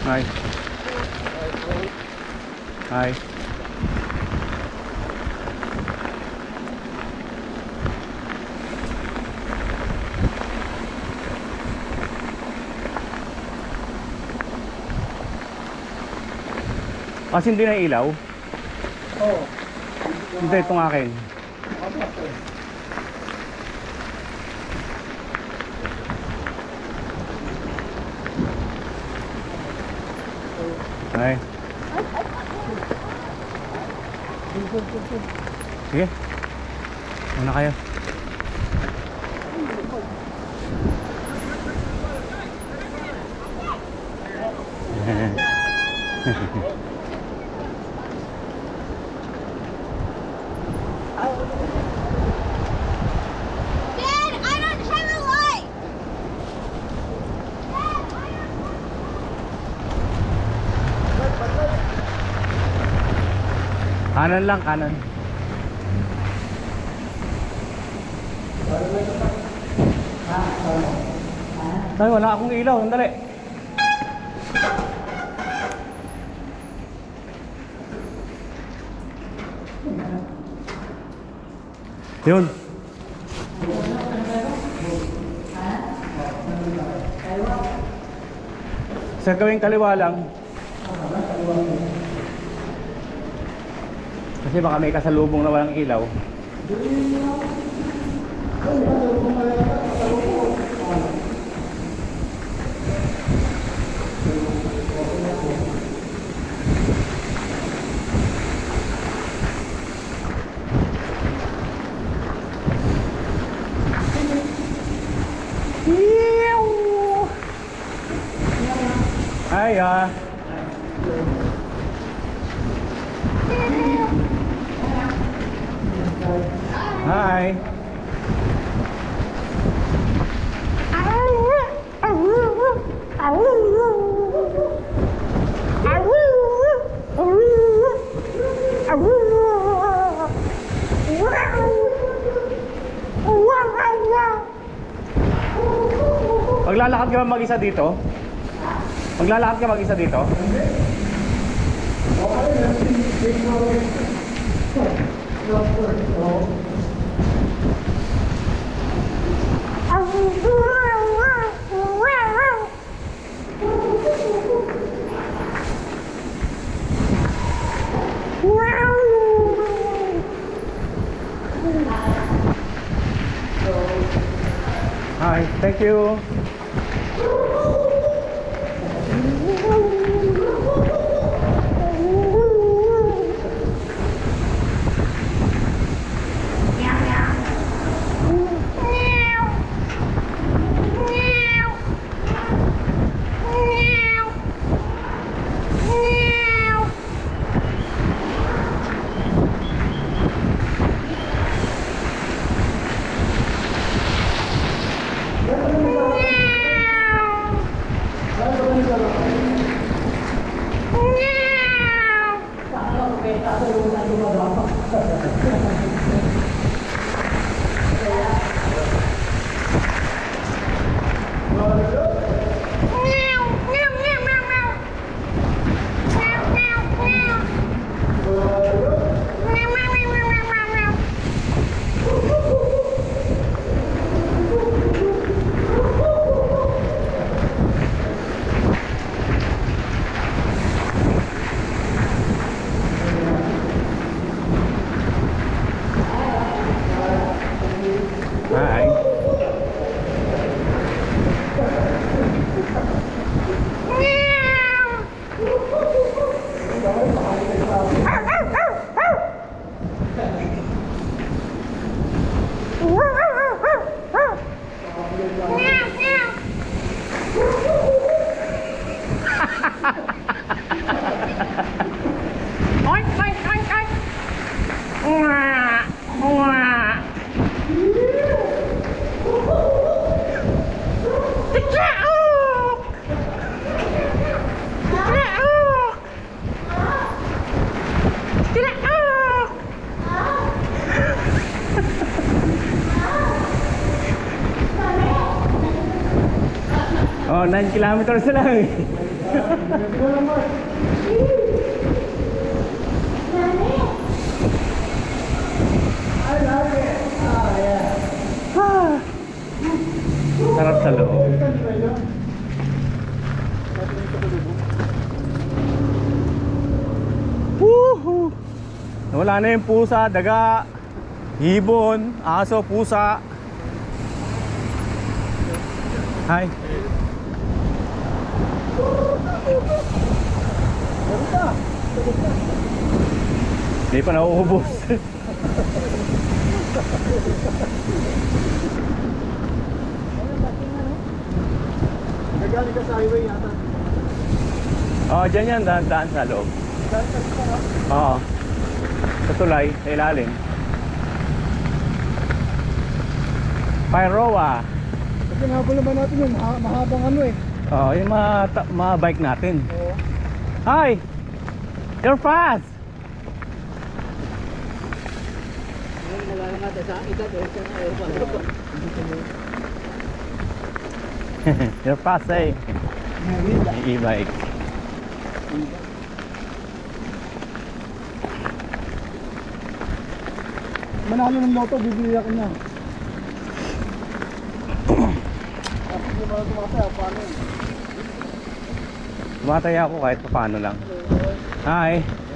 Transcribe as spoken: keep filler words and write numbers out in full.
Hi. Hi. Kasi hindi na ilaw? Oo. Hindi, itong akin. Ay. Sige. Muna kayo. Kanan lang, kanan. Ay, wala akong ilaw. Sandali. Yun. Sa gawing kaliwa lang. Kasi baka may kasalubong na walang ilaw. Ay ah. Hi. Maglalakad ka ba mag-isa dito? Maglalakad ka mag-isa dito? Hi, thank you. nine kilometers lang eh. I love it. Oh, yeah. Ah. Sarap sa loob. Woohoo! Nawala na yung pusa, daga, ibon, aso, pusa. Hi. Hindi pa nauubos. Nagaling ka sa highway yata. Oo, dyan yan, dahan-dahan sa loob. Oo, sa tulay, sa ilalim. Pairoa. Kasi nahabol naman natin yung mahabang ano eh. Oo, yung mga bike natin. Hi! You're fast! You're fast eh. E-bike. Manalo ng loto, bibili ako niya. Tumataya ako kahit paano lang. Hi!